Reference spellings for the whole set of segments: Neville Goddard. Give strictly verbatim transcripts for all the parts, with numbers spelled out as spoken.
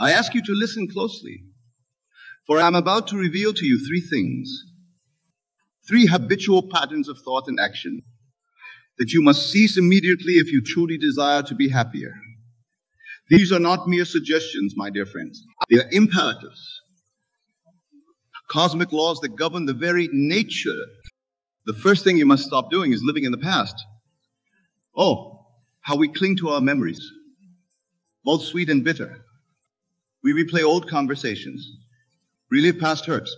I ask you to listen closely, for I'm about to reveal to you three things, three habitual patterns of thought and action that you must cease immediately if you truly desire to be happier. These are not mere suggestions, my dear friends. They are imperatives, cosmic laws that govern the very nature. The first thing you must stop doing is living in the past. Oh, how we cling to our memories, both sweet and bitter. We replay old conversations, relive past hurts,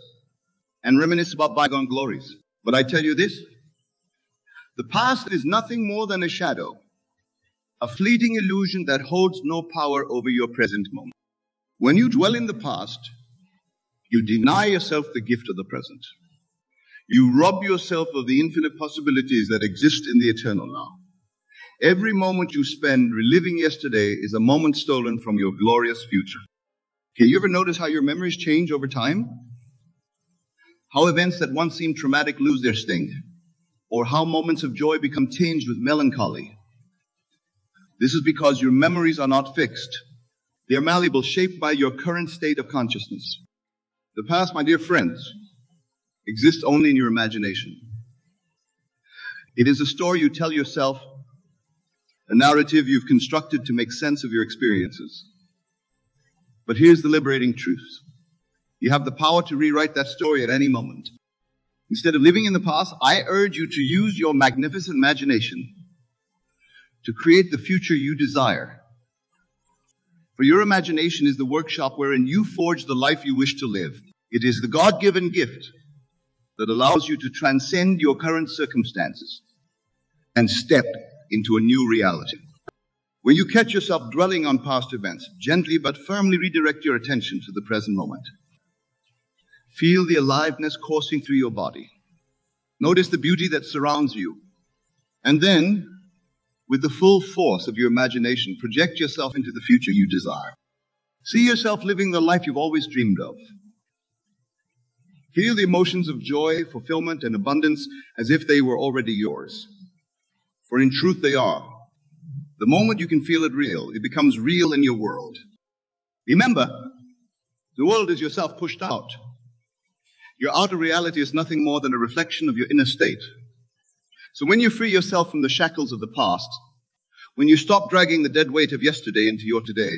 and reminisce about bygone glories. But I tell you this, the past is nothing more than a shadow, a fleeting illusion that holds no power over your present moment. When you dwell in the past, you deny yourself the gift of the present. You rob yourself of the infinite possibilities that exist in the eternal now. Every moment you spend reliving yesterday is a moment stolen from your glorious future. Okay, you ever notice how your memories change over time? How events that once seemed traumatic lose their sting, or how moments of joy become tinged with melancholy. This is because your memories are not fixed. They are malleable, shaped by your current state of consciousness. The past, my dear friends, exists only in your imagination. It is a story you tell yourself, a narrative you've constructed to make sense of your experiences. But here's the liberating truth. You have the power to rewrite that story at any moment. Instead of living in the past, I urge you to use your magnificent imagination to create the future you desire. For your imagination is the workshop wherein you forge the life you wish to live. It is the God-given gift that allows you to transcend your current circumstances and step into a new reality. When you catch yourself dwelling on past events, gently but firmly redirect your attention to the present moment. Feel the aliveness coursing through your body. Notice the beauty that surrounds you. And then, with the full force of your imagination, project yourself into the future you desire. See yourself living the life you've always dreamed of. Feel the emotions of joy, fulfillment, and abundance as if they were already yours. For in truth they are. The moment you can feel it real, it becomes real in your world. Remember, the world is yourself pushed out. Your outer reality is nothing more than a reflection of your inner state. So when you free yourself from the shackles of the past, when you stop dragging the dead weight of yesterday into your today,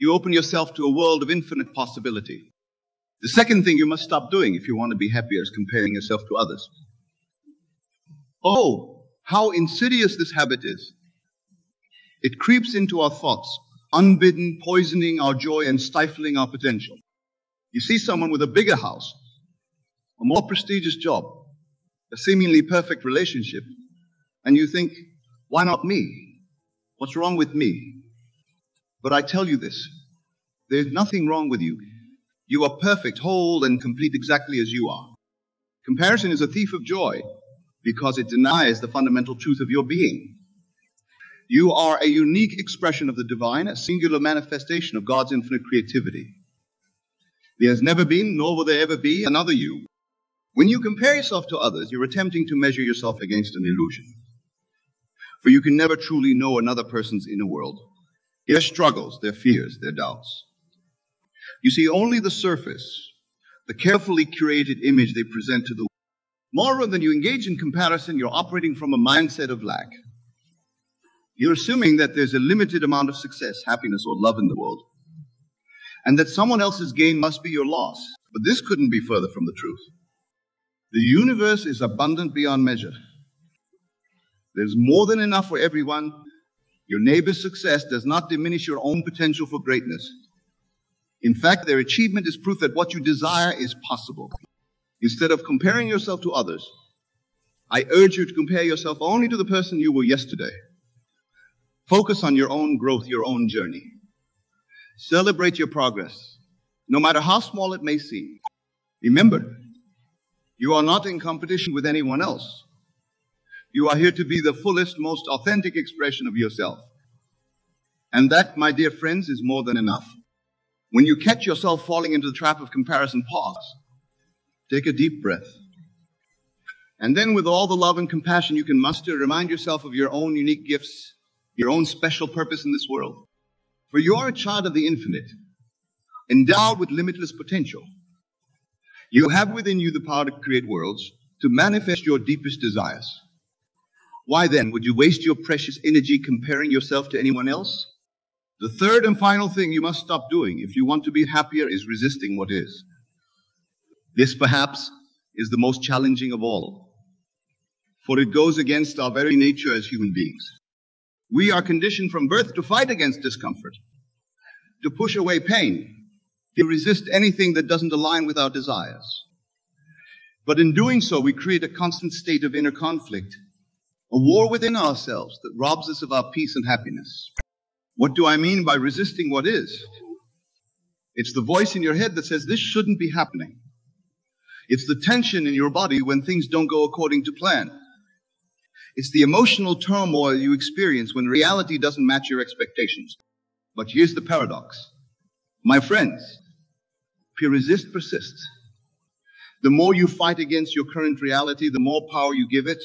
you open yourself to a world of infinite possibility. The second thing you must stop doing if you want to be happier is comparing yourself to others. Oh, how insidious this habit is. It creeps into our thoughts, unbidden, poisoning our joy and stifling our potential. You see someone with a bigger house, a more prestigious job, a seemingly perfect relationship, and you think, why not me? What's wrong with me? But I tell you this, there's nothing wrong with you. You are perfect, whole, and complete exactly as you are. Comparison is a thief of joy because it denies the fundamental truth of your being. You are a unique expression of the divine, a singular manifestation of God's infinite creativity. There has never been, nor will there ever be, another you. When you compare yourself to others, you're attempting to measure yourself against an illusion. For you can never truly know another person's inner world, their struggles, their fears, their doubts. You see only the surface, the carefully curated image they present to the world. Moreover, when you engage in comparison, you're operating from a mindset of lack. You're assuming that there's a limited amount of success, happiness, or love in the world, and that someone else's gain must be your loss. But this couldn't be further from the truth. The universe is abundant beyond measure. There's more than enough for everyone. Your neighbor's success does not diminish your own potential for greatness. In fact, their achievement is proof that what you desire is possible. Instead of comparing yourself to others, I urge you to compare yourself only to the person you were yesterday. Focus on your own growth, your own journey. Celebrate your progress, no matter how small it may seem. Remember, you are not in competition with anyone else. You are here to be the fullest, most authentic expression of yourself. And that, my dear friends, is more than enough. When you catch yourself falling into the trap of comparison, pause. Take a deep breath. And then, with all the love and compassion you can muster, remind yourself of your own unique gifts, your own special purpose in this world. For you are a child of the infinite, endowed with limitless potential. You have within you the power to create worlds, to manifest your deepest desires. Why then would you waste your precious energy comparing yourself to anyone else? The third and final thing you must stop doing if you want to be happier is resisting what is. This perhaps is the most challenging of all, for it goes against our very nature as human beings. We are conditioned from birth to fight against discomfort, to push away pain, to resist anything that doesn't align with our desires. But in doing so, we create a constant state of inner conflict, a war within ourselves that robs us of our peace and happiness. What do I mean by resisting what is? It's the voice in your head that says this shouldn't be happening. It's the tension in your body when things don't go according to plan. It's the emotional turmoil you experience when reality doesn't match your expectations. But here's the paradox. My friends, if you resist, persist. The more you fight against your current reality, the more power you give it.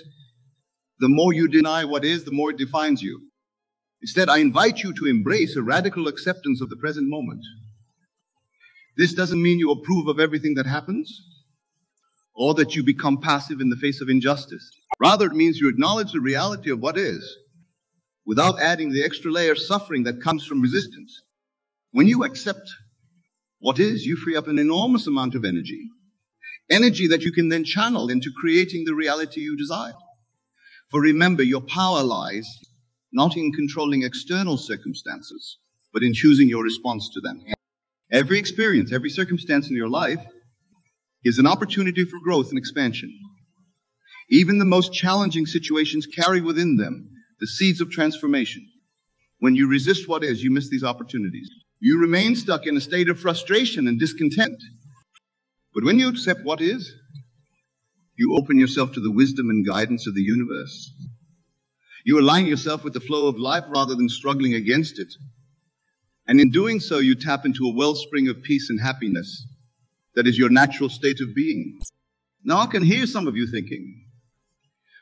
The more you deny what is, the more it defines you. Instead, I invite you to embrace a radical acceptance of the present moment. This doesn't mean you approve of everything that happens, or that you become passive in the face of injustice. Rather, it means you acknowledge the reality of what is, without adding the extra layer of suffering that comes from resistance. When you accept what is, you free up an enormous amount of energy, energy that you can then channel into creating the reality you desire. For remember, your power lies not in controlling external circumstances, but in choosing your response to them. Every experience, every circumstance in your life is an opportunity for growth and expansion. Even the most challenging situations carry within them the seeds of transformation. When you resist what is, you miss these opportunities. You remain stuck in a state of frustration and discontent. But when you accept what is, you open yourself to the wisdom and guidance of the universe. You align yourself with the flow of life rather than struggling against it. And in doing so, you tap into a wellspring of peace and happiness that is your natural state of being. Now, I can hear some of you thinking,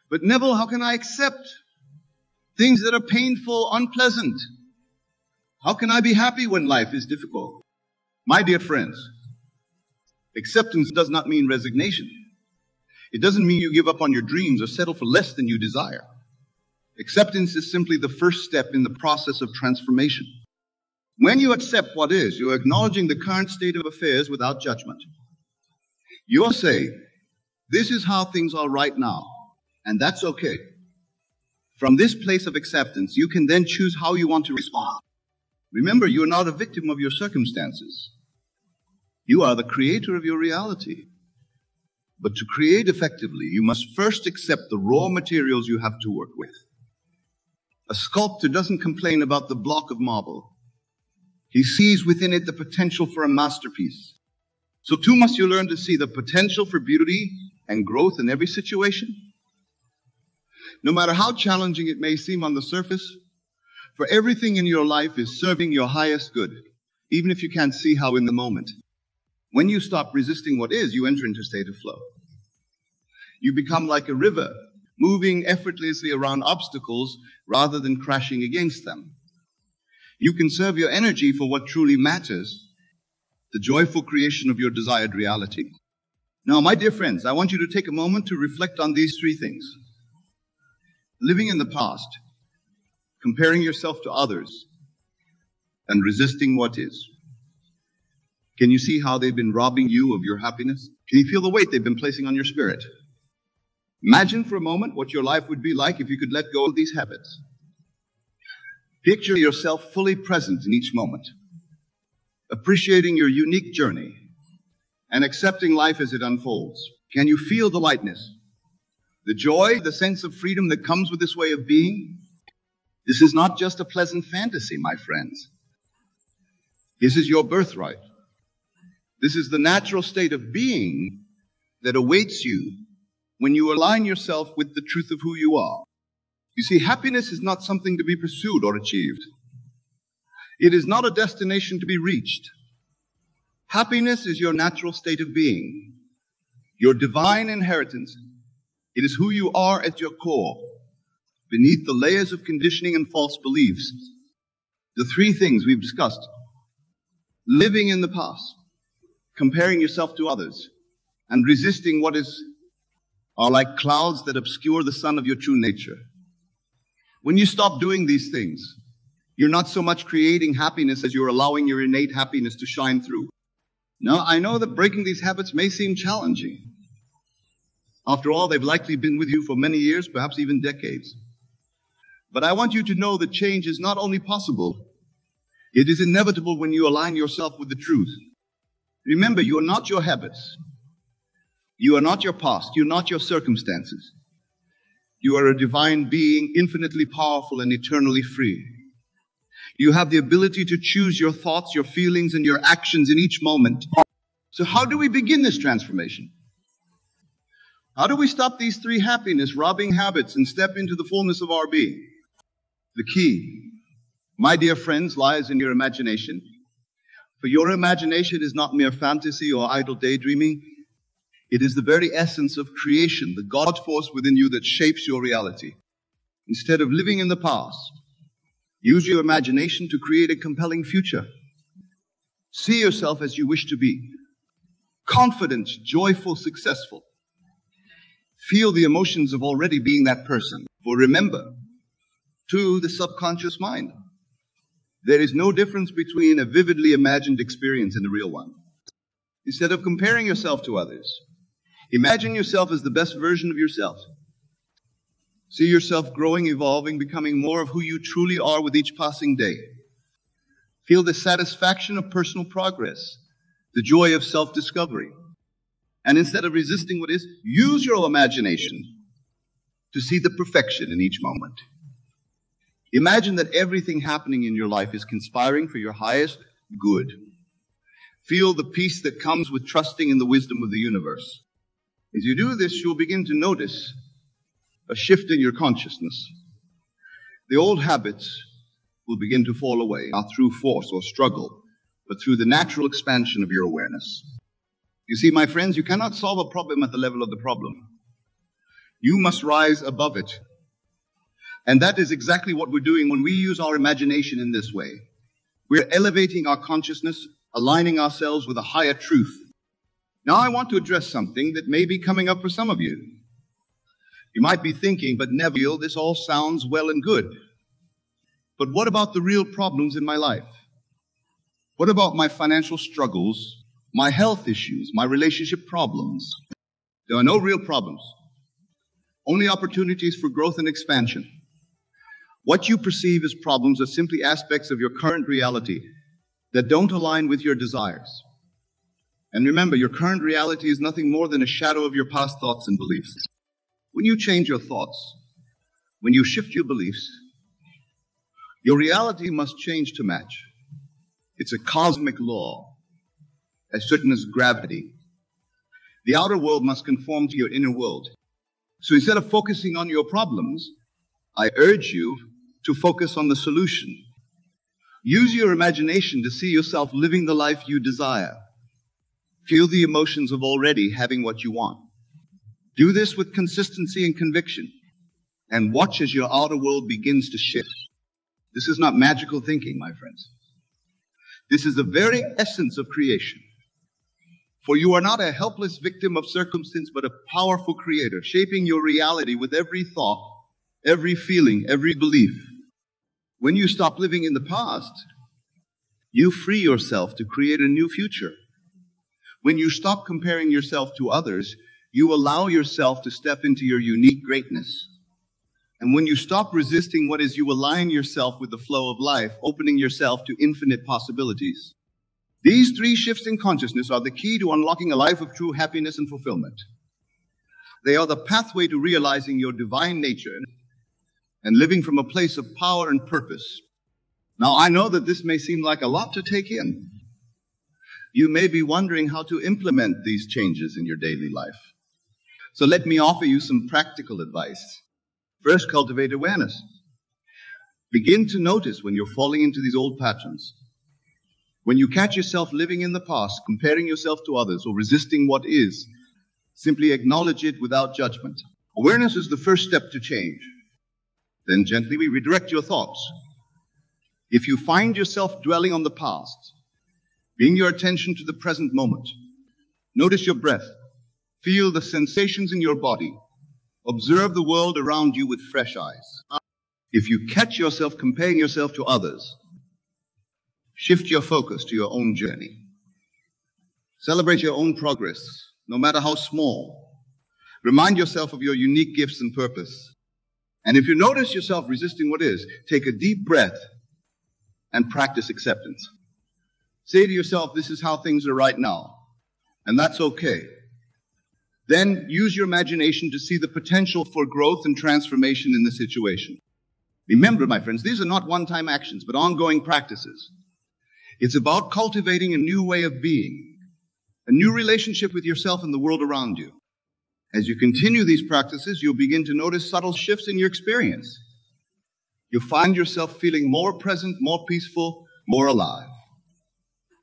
but Neville, how can I accept things that are painful, unpleasant? How can I be happy when life is difficult? My dear friends, acceptance does not mean resignation. It doesn't mean you give up on your dreams or settle for less than you desire. Acceptance is simply the first step in the process of transformation. When you accept what is, you're acknowledging the current state of affairs without judgment. You're saying, this is how things are right now, and that's okay. From this place of acceptance, you can then choose how you want to respond. Remember, you are not a victim of your circumstances. You are the creator of your reality. But to create effectively, you must first accept the raw materials you have to work with. A sculptor doesn't complain about the block of marble. He sees within it the potential for a masterpiece. So too must you learn to see the potential for beauty and growth in every situation. No matter how challenging it may seem on the surface, for everything in your life is serving your highest good, even if you can't see how in the moment. When you stop resisting what is, you enter into a state of flow. You become like a river, moving effortlessly around obstacles rather than crashing against them. You can serve your energy for what truly matters, the joyful creation of your desired reality. Now, my dear friends, I want you to take a moment to reflect on these three things. Living in the past, comparing yourself to others, and resisting what is. Can you see how they've been robbing you of your happiness? Can you feel the weight they've been placing on your spirit? Imagine for a moment what your life would be like if you could let go of these habits. Picture yourself fully present in each moment, appreciating your unique journey and accepting life as it unfolds. Can you feel the lightness, the joy, the sense of freedom that comes with this way of being? This is not just a pleasant fantasy, my friends. This is your birthright. This is the natural state of being that awaits you when you align yourself with the truth of who you are. You see, happiness is not something to be pursued or achieved. It is not a destination to be reached. Happiness is your natural state of being, your divine inheritance. It is who you are at your core, beneath the layers of conditioning and false beliefs. The three things we've discussed, living in the past, comparing yourself to others, and resisting what is are like clouds that obscure the sun of your true nature. When you stop doing these things, you're not so much creating happiness as you're allowing your innate happiness to shine through. Now, I know that breaking these habits may seem challenging. After all, they've likely been with you for many years, perhaps even decades. But I want you to know that change is not only possible, it is inevitable when you align yourself with the truth. Remember, you are not your habits. You are not your past. You are not your circumstances. You are a divine being, infinitely powerful and eternally free. You have the ability to choose your thoughts, your feelings, and your actions in each moment. So how do we begin this transformation? How do we stop these three happiness-robbing habits and step into the fullness of our being? The key, my dear friends, lies in your imagination. For your imagination is not mere fantasy or idle daydreaming. It is the very essence of creation, the God force within you that shapes your reality. Instead of living in the past, use your imagination to create a compelling future. See yourself as you wish to be. Confident, joyful, successful. Feel the emotions of already being that person. For remember, to the subconscious mind, there is no difference between a vividly imagined experience and a real one. Instead of comparing yourself to others, imagine yourself as the best version of yourself. See yourself growing, evolving, becoming more of who you truly are with each passing day. Feel the satisfaction of personal progress, the joy of self-discovery. And instead of resisting what is, use your imagination to see the perfection in each moment. Imagine that everything happening in your life is conspiring for your highest good. Feel the peace that comes with trusting in the wisdom of the universe. As you do this, you'll begin to notice a shift in your consciousness. The old habits will begin to fall away, not through force or struggle, but through the natural expansion of your awareness. You see, my friends, you cannot solve a problem at the level of the problem. You must rise above it. And that is exactly what we're doing when we use our imagination in this way. We're elevating our consciousness, aligning ourselves with a higher truth. Now I want to address something that may be coming up for some of you. You might be thinking, but Neville, this all sounds well and good. But what about the real problems in my life? What about my financial struggles, my health issues, my relationship problems? There are no real problems, only opportunities for growth and expansion. What you perceive as problems are simply aspects of your current reality that don't align with your desires. And remember, your current reality is nothing more than a shadow of your past thoughts and beliefs. When you change your thoughts, when you shift your beliefs, your reality must change to match. It's a cosmic law, as certain as gravity. The outer world must conform to your inner world. So instead of focusing on your problems, I urge you to focus on the solution. Use your imagination to see yourself living the life you desire. Feel the emotions of already having what you want. Do this with consistency and conviction, and watch as your outer world begins to shift. This is not magical thinking, my friends. This is the very essence of creation. For you are not a helpless victim of circumstance, but a powerful creator, shaping your reality with every thought, every feeling, every belief. When you stop living in the past, you free yourself to create a new future. When you stop comparing yourself to others, you allow yourself to step into your unique greatness. And when you stop resisting what is, you align yourself with the flow of life, opening yourself to infinite possibilities. These three shifts in consciousness are the key to unlocking a life of true happiness and fulfillment. They are the pathway to realizing your divine nature and living from a place of power and purpose. Now, I know that this may seem like a lot to take in. You may be wondering how to implement these changes in your daily life. So let me offer you some practical advice. First, cultivate awareness. Begin to notice when you're falling into these old patterns. When you catch yourself living in the past, comparing yourself to others, or resisting what is, simply acknowledge it without judgment. Awareness is the first step to change. Then gently we redirect your thoughts. If you find yourself dwelling on the past, Bring your attention to the present moment. Notice your breath. Feel the sensations in your body. Observe the world around you with fresh eyes. If you catch yourself comparing yourself to others, shift your focus to your own journey. Celebrate your own progress, no matter how small. Remind yourself of your unique gifts and purpose. And if you notice yourself resisting what is, take a deep breath and practice acceptance. Say to yourself, this is how things are right now, and that's okay. Then use your imagination to see the potential for growth and transformation in the situation. Remember, my friends, these are not one-time actions, but ongoing practices. It's about cultivating a new way of being, a new relationship with yourself and the world around you. As you continue these practices, you'll begin to notice subtle shifts in your experience. You'll find yourself feeling more present, more peaceful, more alive.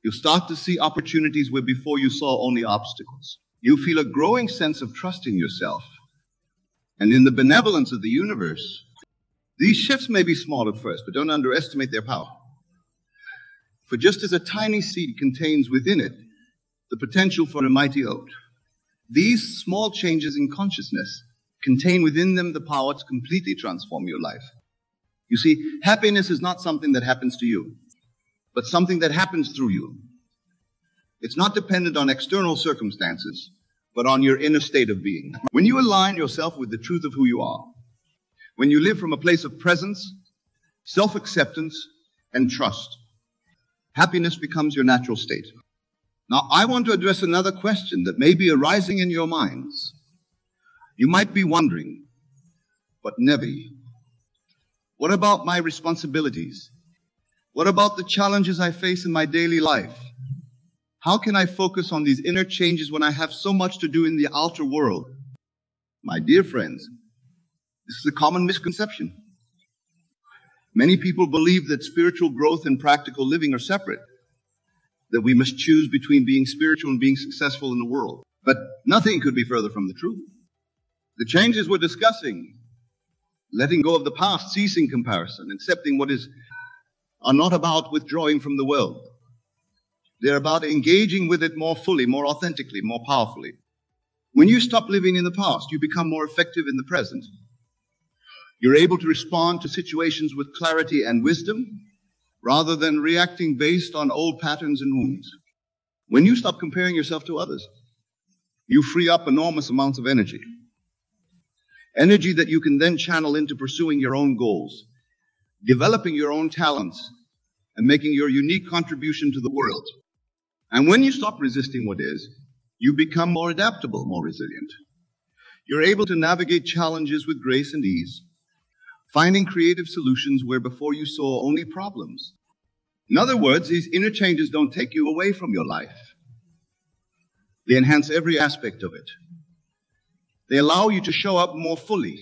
You'll start to see opportunities where before you saw only obstacles. You feel a growing sense of trust in yourself and in the benevolence of the universe. These shifts may be small at first, but don't underestimate their power. For just as a tiny seed contains within it the potential for a mighty oat, these small changes in consciousness contain within them the power to completely transform your life. You see, happiness is not something that happens to you, but something that happens through you. It's not dependent on external circumstances, but on your inner state of being. When you align yourself with the truth of who you are, when you live from a place of presence, self-acceptance, and trust, happiness becomes your natural state. Now, I want to address another question that may be arising in your minds. You might be wondering, but Neville, what about my responsibilities? What about the challenges I face in my daily life? How can I focus on these inner changes when I have so much to do in the outer world? My dear friends, this is a common misconception. Many people believe that spiritual growth and practical living are separate, that we must choose between being spiritual and being successful in the world. But nothing could be further from the truth. The changes we're discussing, letting go of the past, ceasing comparison, accepting what is, are not about withdrawing from the world. They're about engaging with it more fully, more authentically, more powerfully. When you stop living in the past, you become more effective in the present. You're able to respond to situations with clarity and wisdom, rather than reacting based on old patterns and wounds. When you stop comparing yourself to others, you free up enormous amounts of energy. Energy that you can then channel into pursuing your own goals, developing your own talents, and making your unique contribution to the world. And when you stop resisting what is, you become more adaptable, more resilient. You're able to navigate challenges with grace and ease, finding creative solutions where before you saw only problems. In other words, these inner changes don't take you away from your life. They enhance every aspect of it. They allow you to show up more fully,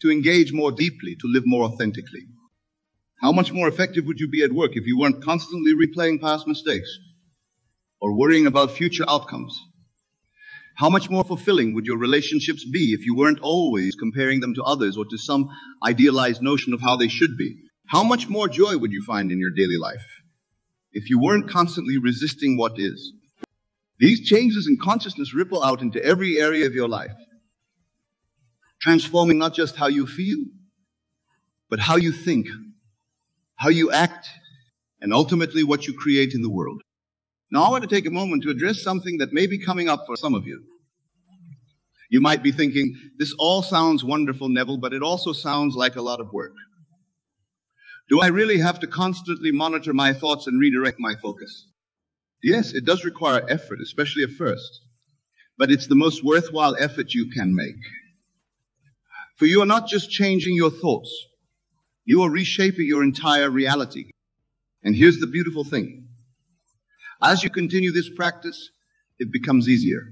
to engage more deeply, to live more authentically. How much more effective would you be at work if you weren't constantly replaying past mistakes or worrying about future outcomes? How much more fulfilling would your relationships be if you weren't always comparing them to others or to some idealized notion of how they should be? How much more joy would you find in your daily life if you weren't constantly resisting what is? These changes in consciousness ripple out into every area of your life, transforming not just how you feel, but how you think, how you act, and ultimately what you create in the world. Now, I want to take a moment to address something that may be coming up for some of you. You might be thinking, this all sounds wonderful, Neville, but it also sounds like a lot of work. Do I really have to constantly monitor my thoughts and redirect my focus? Yes, it does require effort, especially at first, but it's the most worthwhile effort you can make. For you are not just changing your thoughts, you are reshaping your entire reality. And here's the beautiful thing. As you continue this practice, it becomes easier.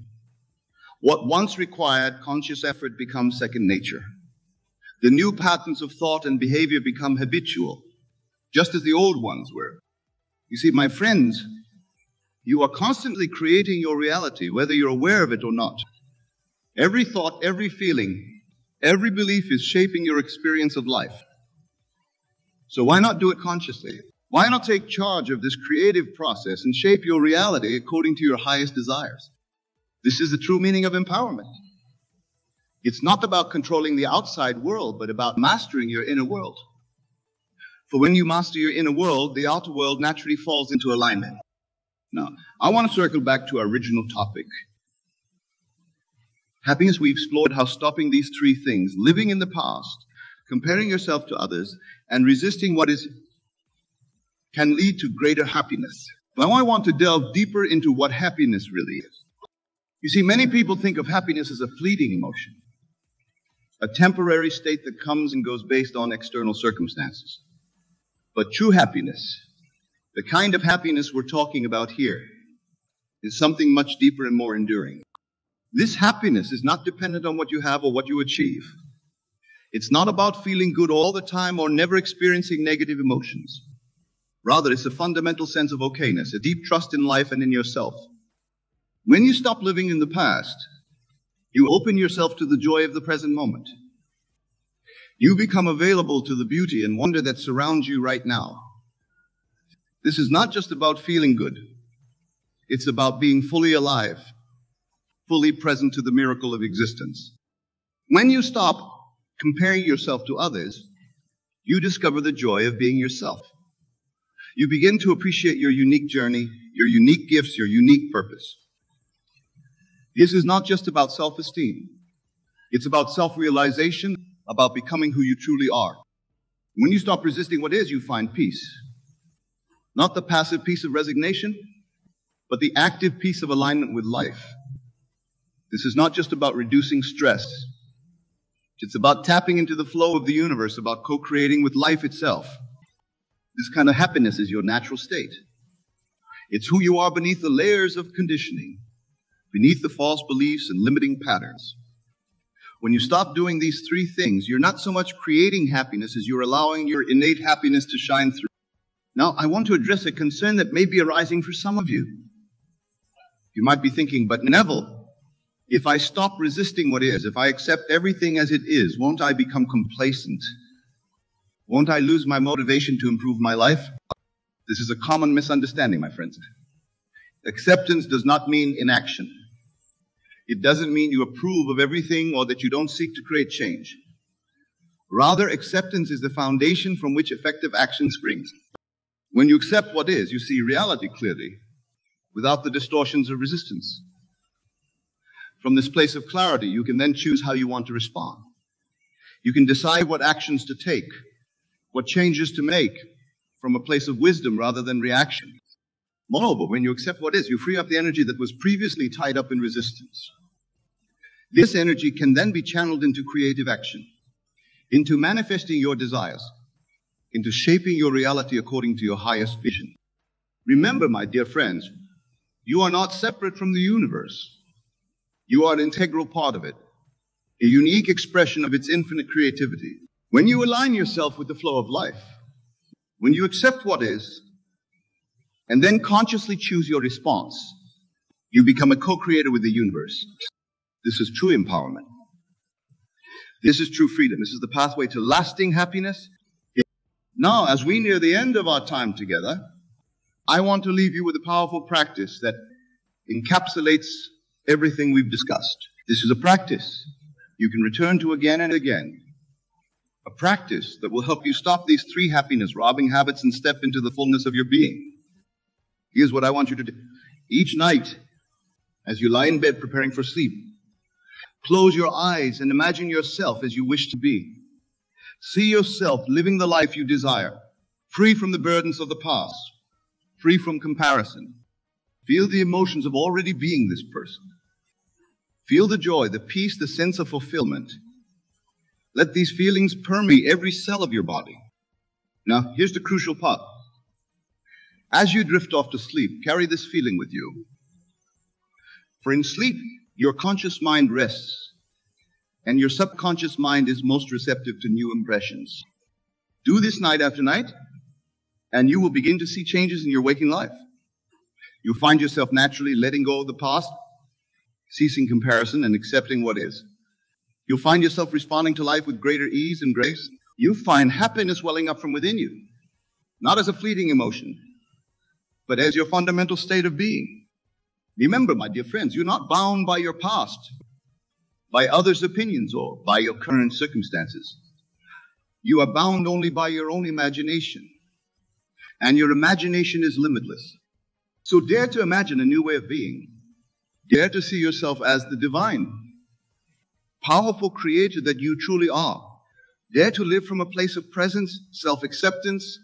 What once required conscious effort becomes second nature. The new patterns of thought and behavior become habitual, just as the old ones were. You see, my friends, you are constantly creating your reality, whether you're aware of it or not. Every thought, every feeling, every belief is shaping your experience of life. So why not do it consciously? Why not take charge of this creative process and shape your reality according to your highest desires? This is the true meaning of empowerment. It's not about controlling the outside world, but about mastering your inner world. For when you master your inner world, the outer world naturally falls into alignment. Now, I want to circle back to our original topic. Happiness, we explored how stopping these three things, living in the past, comparing yourself to others, and resisting what is, can lead to greater happiness. Now I want to delve deeper into what happiness really is. You see, many people think of happiness as a fleeting emotion, a temporary state that comes and goes based on external circumstances. But true happiness, the kind of happiness we're talking about here, is something much deeper and more enduring. This happiness is not dependent on what you have or what you achieve. It's not about feeling good all the time or never experiencing negative emotions. Rather, it's a fundamental sense of okayness, a deep trust in life and in yourself. When you stop living in the past, you open yourself to the joy of the present moment. You become available to the beauty and wonder that surrounds you right now. This is not just about feeling good. It's about being fully alive, fully present to the miracle of existence. When you stop comparing yourself to others, you discover the joy of being yourself. You begin to appreciate your unique journey, your unique gifts, your unique purpose. This is not just about self-esteem. It's about self-realization, about becoming who you truly are. When you stop resisting what is, you find peace. Not the passive peace of resignation, but the active peace of alignment with life. This is not just about reducing stress. It's about tapping into the flow of the universe, about co-creating with life itself. This kind of happiness is your natural state. It's who you are beneath the layers of conditioning, beneath the false beliefs and limiting patterns. When you stop doing these three things, you're not so much creating happiness as you're allowing your innate happiness to shine through. Now, I want to address a concern that may be arising for some of you. You might be thinking, but Neville, if I stop resisting what is, if I accept everything as it is, won't I become complacent? Won't I lose my motivation to improve my life? This is a common misunderstanding, my friends. Acceptance does not mean inaction. It doesn't mean you approve of everything or that you don't seek to create change. Rather, acceptance is the foundation from which effective action springs. When you accept what is, you see reality clearly, without the distortions of resistance. From this place of clarity, you can then choose how you want to respond. You can decide what actions to take, what changes to make, from a place of wisdom rather than reaction. Moreover, when you accept what is, you free up the energy that was previously tied up in resistance. This energy can then be channeled into creative action, into manifesting your desires, into shaping your reality according to your highest vision. Remember, my dear friends, you are not separate from the universe. You are an integral part of it, a unique expression of its infinite creativity. When you align yourself with the flow of life, when you accept what is, and then consciously choose your response, you become a co-creator with the universe. This is true empowerment. This is true freedom. This is the pathway to lasting happiness. Now, as we near the end of our time together, I want to leave you with a powerful practice that encapsulates everything we've discussed. This is a practice you can return to again and again. A practice that will help you stop these three happiness-robbing habits and step into the fullness of your being. Here's what I want you to do. Each night, as you lie in bed preparing for sleep, close your eyes and imagine yourself as you wish to be. See yourself living the life you desire, free from the burdens of the past, free from comparison. Feel the emotions of already being this person. Feel the joy, the peace, the sense of fulfillment. Let these feelings permeate every cell of your body. Now, here's the crucial part. As you drift off to sleep, carry this feeling with you. For in sleep, your conscious mind rests, and your subconscious mind is most receptive to new impressions. Do this night after night, and you will begin to see changes in your waking life. You'll find yourself naturally letting go of the past, ceasing comparison, and accepting what is. You'll find yourself responding to life with greater ease and grace. You'll find happiness welling up from within you. not as a fleeting emotion, but as your fundamental state of being. Remember, my dear friends, you're not bound by your past, by others' opinions, or by your current circumstances. You are bound only by your own imagination, and your imagination is limitless. So dare to imagine a new way of being. Dare to see yourself as the divine, powerful creator that you truly are. Dare to live from a place of presence, self-acceptance,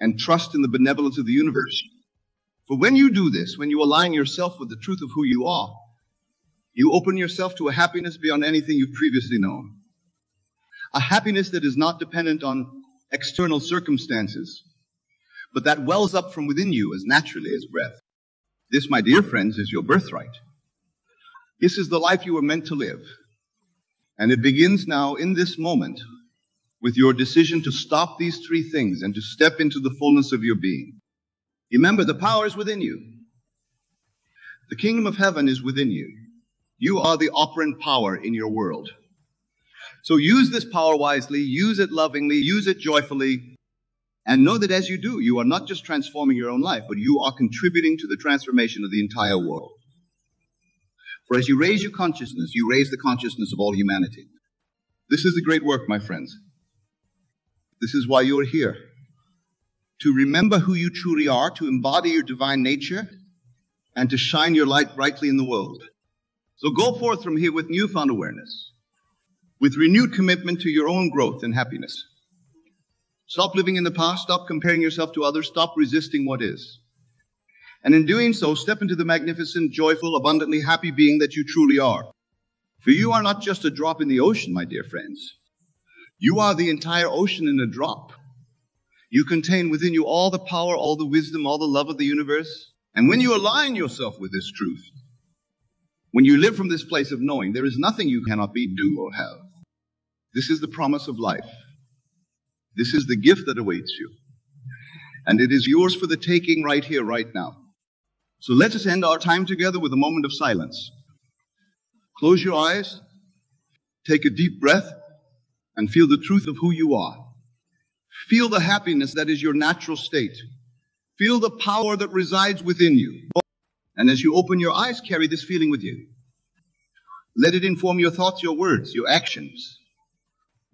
and trust in the benevolence of the universe. For when you do this, when you align yourself with the truth of who you are, you open yourself to a happiness beyond anything you've previously known. A happiness that is not dependent on external circumstances, but that wells up from within you as naturally as breath. This, my dear friends, is your birthright. This is the life you were meant to live. And it begins now in this moment with your decision to stop these three things and to step into the fullness of your being. Remember, the power is within you. The kingdom of heaven is within you. You are the operant power in your world. So use this power wisely, use it lovingly, use it joyfully, and know that as you do, you are not just transforming your own life, but you are contributing to the transformation of the entire world. For as you raise your consciousness, you raise the consciousness of all humanity. This is the great work, my friends. This is why you are here. To remember who you truly are, to embody your divine nature, and to shine your light brightly in the world. So go forth from here with newfound awareness, with renewed commitment to your own growth and happiness. Stop living in the past, stop comparing yourself to others, stop resisting what is. And in doing so, step into the magnificent, joyful, abundantly happy being that you truly are. For you are not just a drop in the ocean, my dear friends. You are the entire ocean in a drop. You contain within you all the power, all the wisdom, all the love of the universe. And when you align yourself with this truth, when you live from this place of knowing, there is nothing you cannot be, do, or have. This is the promise of life. This is the gift that awaits you. And it is yours for the taking right here, right now. So let us end our time together with a moment of silence. Close your eyes, take a deep breath, and feel the truth of who you are. Feel the happiness that is your natural state. Feel the power that resides within you. And as you open your eyes, carry this feeling with you. Let it inform your thoughts, your words, your actions.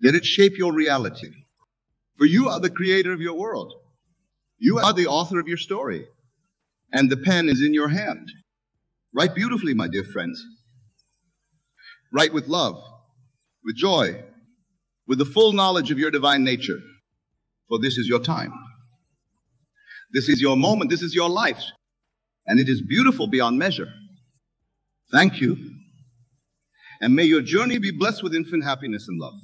Let it shape your reality. For you are the creator of your world. You are the author of your story. And the pen is in your hand. Write beautifully, my dear friends. Write with love, with joy, with the full knowledge of your divine nature. For this is your time. This is your moment. This is your life. And it is beautiful beyond measure. Thank you. And may your journey be blessed with infinite happiness and love.